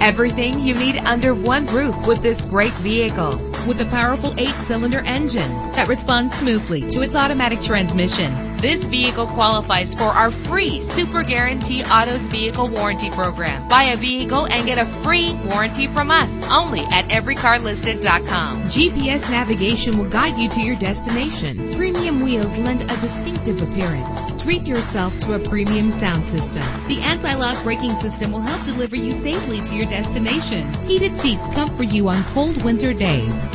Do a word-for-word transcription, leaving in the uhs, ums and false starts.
Everything you need under one roof with this great vehicle. With a powerful eight-cylinder engine that responds smoothly to its automatic transmission, this vehicle qualifies for our free Super Guarantee Autos Vehicle Warranty Program. Buy a vehicle and get a free warranty from us only at every car listed dot com. G P S navigation will guide you to your destination. Premium wheels lend a distinctive appearance. Treat yourself to a premium sound system. The anti-lock braking system will help deliver you safely to your destination. Heated seats comfort you on cold winter days.